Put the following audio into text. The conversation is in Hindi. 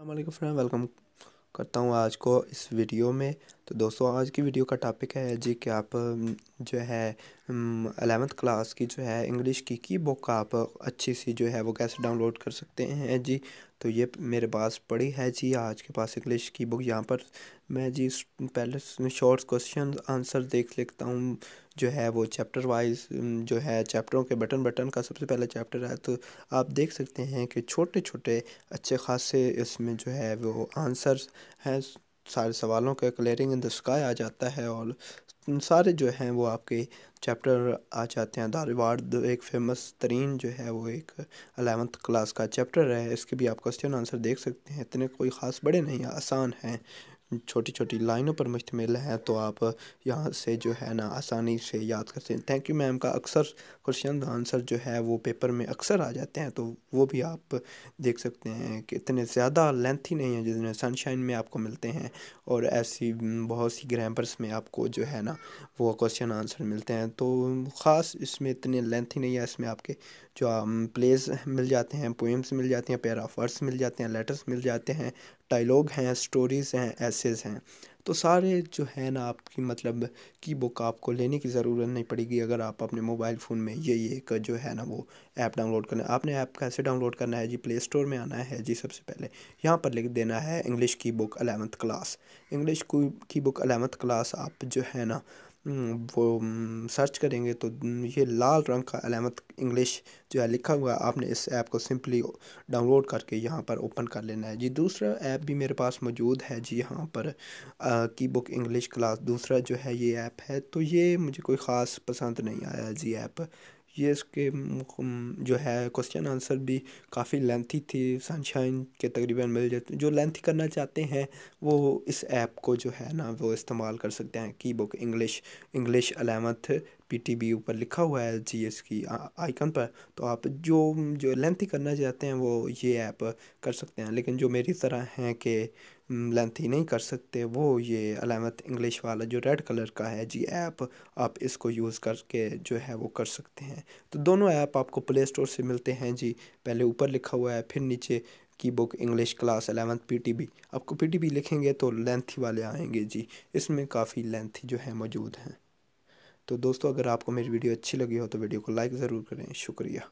अस्सलामुअलैकुम फ्रेंड, वेलकम करता हूँ आज को इस वीडियो में। तो दोस्तों, आज की वीडियो का टॉपिक है जी कि आप जो है 11th क्लास की जो है इंग्लिश की बुक आप अच्छी सी जो है वो कैसे डाउनलोड कर सकते हैं जी। तो ये मेरे पास पड़ी है जी आज के पास इंग्लिश की बुक। यहाँ पर मैं जी पहले शॉर्ट क्वेश्चन आंसर देख लेता हूँ जो है वो चैप्टर वाइज जो है चैप्टरों के बटन का सबसे पहला चैप्टर है। तो आप देख सकते हैं कि छोटे छोटे अच्छे खासे इसमें जो है वो आंसर्स हैं, सारे सवालों का क्लियरिंग इन द स्काई आ जाता है और सारे जो हैं वो आपके चैप्टर आ जाते हैं। द रिवार्ड एक फेमस तरीन जो है वो एक 11th क्लास का चैप्टर है। इसके भी आप क्वेश्चन आंसर देख सकते हैं, इतने कोई ख़ास बड़े नहीं हैं, आसान हैं, छोटी छोटी लाइनों पर मुश्तमिल हैं। तो आप यहाँ से जो है ना आसानी से याद करते हैं। थैंक यू मैम का अक्सर क्वेश्चन आंसर जो है वो पेपर में अक्सर आ जाते हैं, तो वो भी आप देख सकते हैं कि इतने ज़्यादा लेंथी नहीं है जितने सनशाइन में आपको मिलते हैं। और ऐसी बहुत सी ग्रामर्स में आपको जो है ना वो क्वेश्चन आंसर मिलते हैं, तो ख़ास इसमें इतने लेंथी नहीं है। इसमें आपके जो प्लेस मिल जाते हैं, पोएम्स मिल जाती हैं, पैरा ऑफ वर्ड्स मिल जाते हैं, लेटर्स मिल जाते हैं, डायलॉग हैं, स्टोरीज़ हैं, एसेज हैं। तो सारे जो है ना आपकी मतलब की बुक आपको लेने की ज़रूरत नहीं पड़ेगी अगर आप अपने मोबाइल फ़ोन में ये एक जो है ना वो ऐप डाउनलोड करना है। आपने ऐप कैसे डाउनलोड करना है जी, प्ले स्टोर में आना है जी। सबसे पहले यहाँ पर लिख देना है इंग्लिश की बुक 11th क्लास। इंग्लिश की बुक 11th क्लास आप जो है ना वो सर्च करेंगे तो ये लाल रंग का 11th इंग्लिश जो है लिखा हुआ है। आपने इस ऐप को सिंपली डाउनलोड करके यहाँ पर ओपन कर लेना है जी। दूसरा ऐप भी मेरे पास मौजूद है जी, यहाँ पर की बुक इंग्लिश क्लास दूसरा जो है ये ऐप है। तो ये मुझे कोई ख़ास पसंद नहीं आया जी ऐप। ये इसके जो है क्वेश्चन आंसर भी काफ़ी लेंथी थी, सनशाइन के तकरीबन मिल जाते। जो लेंथी करना चाहते हैं वो इस ऐप को जो है ना वो इस्तेमाल कर सकते हैं। की बुक इंग्लिश 11th PTB ऊपर लिखा हुआ है जी इसकी आइकन पर। तो आप जो लेंथी करना चाहते हैं वो ये ऐप कर सकते हैं, लेकिन जो मेरी तरह हैं कि लेंथी नहीं कर सकते वो ये 11th इंग्लिश वाला जो रेड कलर का है जी ऐप, आप इसको यूज़ करके जो है वो कर सकते हैं। तो दोनों ऐप आपको प्ले स्टोर से मिलते हैं जी। पहले ऊपर लिखा हुआ है, फिर नीचे की book English class 11th PTB। आपको PTB लिखेंगे तो लेंथी वाले आएंगे जी, इसमें काफ़ी लेंथी जो है मौजूद हैं। तो दोस्तों, अगर आपको मेरी वीडियो अच्छी लगी हो तो वीडियो को लाइक ज़रूर करें। शुक्रिया।